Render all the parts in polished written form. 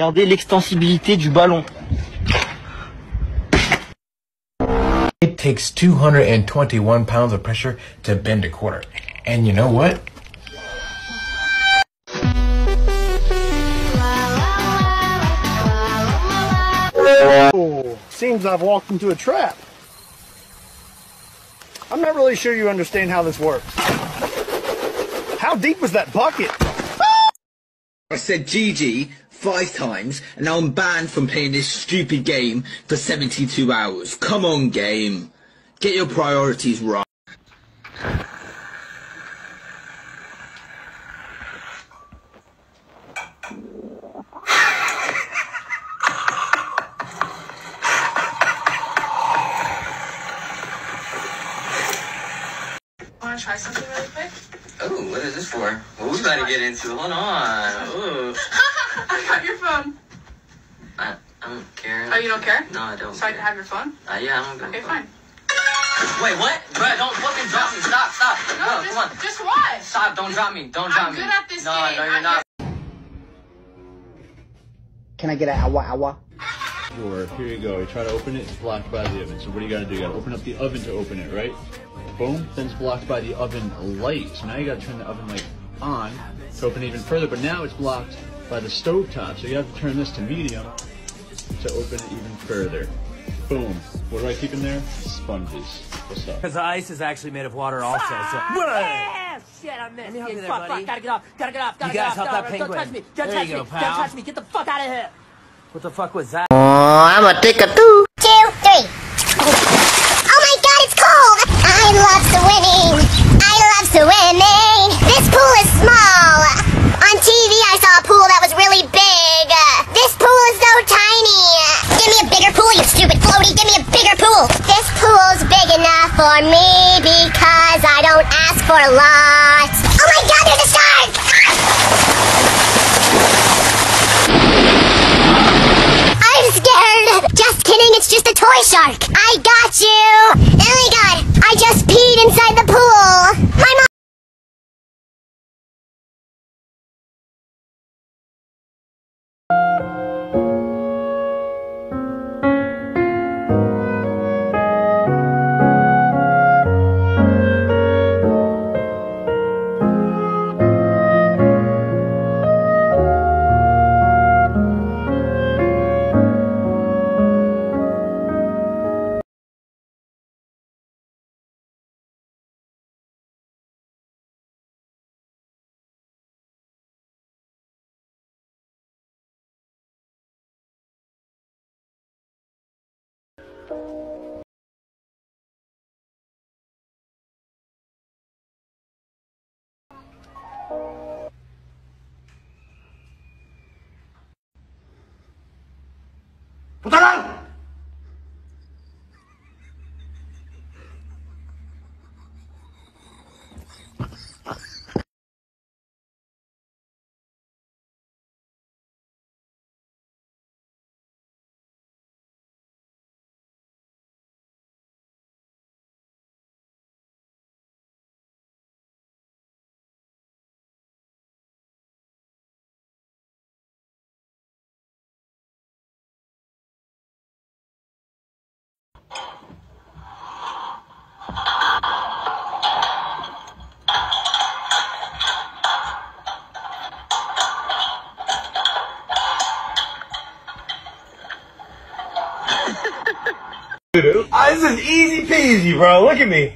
Regardez l'extensibilité du ballon. It takes 221 pounds of pressure to bend a quarter. And you know what? Oh, seems I've walked into a trap. I'm not really sure you understand how this works. How deep was that bucket? I said GG 5 times, and now I'm banned from playing this stupid game for 72 hours. Come on, game. Get your priorities right. Want to try something really quick? Oh, what is this for? Well, we gotta get into. Hold on. I got your phone. I don't care. Oh, you don't care? No, I don't. So I can have your phone? Yeah, I don't care. Okay, fine. Wait, what? Bro, don't fucking drop me. Stop, stop. No, come on. Just what? Stop, don't drop me. Don't drop me. I'm good at this game. No, you're not. Can I get an awa awa? Door. Here you go. You try to open it. It's blocked by the oven. So what do you gotta do? You gotta open up the oven to open it, right? Boom. Then it's blocked by the oven light. So now you gotta turn the oven light on to open it even further. But now it's blocked by the stove top. So you have to turn this to medium to open it even further. Boom. What do I keep in there? Sponges. What's up? Because the ice is actually made of water also. So. Yeah, shit, I missed. Let me help you there, fuck, buddy. Fuck, gotta get off. Gotta get off. Gotta get off. Help that penguin. Don't touch me. Don't touch me. Don't touch me. Get the fuck out of here. What the fuck was that? Oh, I'm gonna take a 2, 3. Oh my god, it's cold. I love the winning. I love the winning. This pool is small. On TV, I saw a pool that was really big. This pool is so tiny. Give me a bigger pool, you stupid floaty. Give me a bigger pool. This pool's big enough for me because I don't ask for a lot. Oh my god, there's a shark! I'm scared. Just kidding, it's just a toy shark. I got you. Oh my god, I just peed inside the pool. My mom. Putaran! This is easy peasy, bro. Look at me.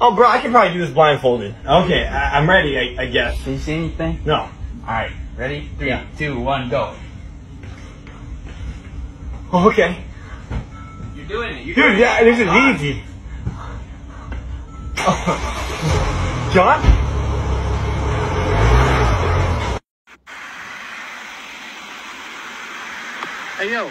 Oh, bro, I can probably do this blindfolded. Okay, I'm ready, I guess. Can you see anything? No. All right, ready? 3, 2, 1, go. Oh, okay. You're doing it. You're doing it. Yeah, this is easy. Oh. John? Hey, yo.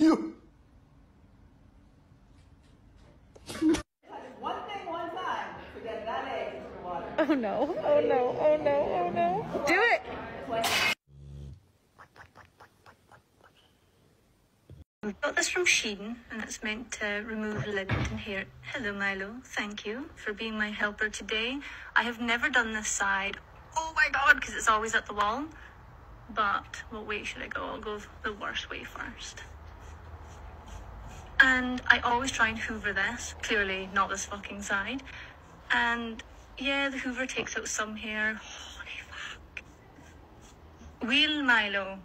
You. One thing, one time. Forget that egg into the water. Oh no! Oh no! Oh no! Oh no! Do it. I got this from Shein, and it's meant to remove lint and hair. Hello, Milo. Thank you for being my helper today. I have never done this side. Oh my god, because it's always at the wall. But what way should I go? I'll go the worst way first. And I always try and hoover this. Clearly not this fucking side. And yeah, the hoover takes out some hair. Holy fuck. Wheel Milo.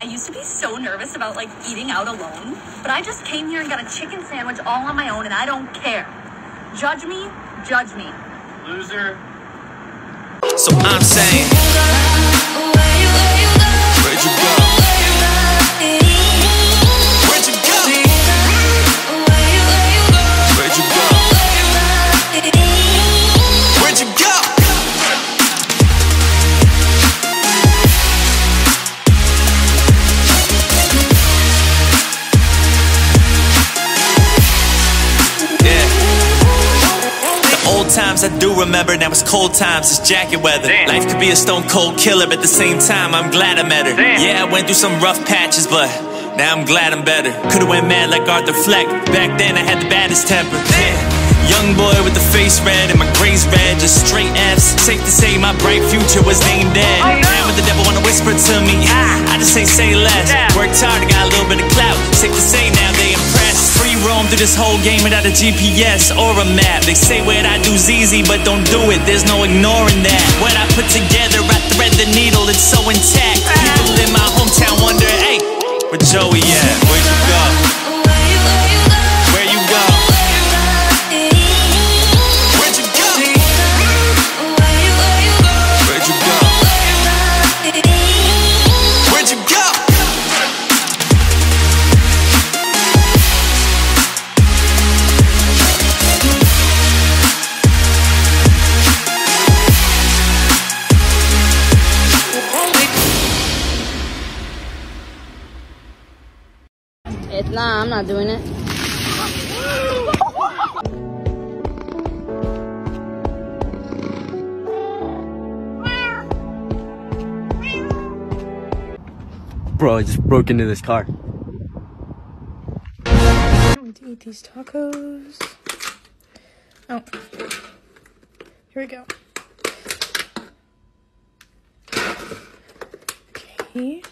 I used to be so nervous about like eating out alone, but I just came here and got a chicken sandwich all on my own and I don't care. Judge me, loser. So I'm saying, where'd you go? Where'd you go? Where'd you go? Where'd you go? Times I do remember, now it's cold times, it's jacket weather. Damn. Life could be a stone cold killer, but at the same time, I'm glad I met her. Damn. Yeah, I went through some rough patches, but now I'm glad I'm better. Could've went mad like Arthur Fleck, back then I had the baddest temper. Damn. Young boy with the face red and my grades red, just straight F's. Safe to say my bright future was named Ed. Oh, no. Now the devil wanna whisper to me, I just ain't say less. Yeah. Worked hard, I got a little bit of clout. Safe to say now they impressed. Free roam through this whole game without a GPS or a map. They say what I do's easy, but don't do it. There's no ignoring that. What I put together, I thread the needle, it's so intact. People in my hometown wonder, hey, where Joey at? Where'd you go? Nah, I'm not doing it. Bro, I just broke into this car. I need to eat these tacos. Oh. Here we go. Okay.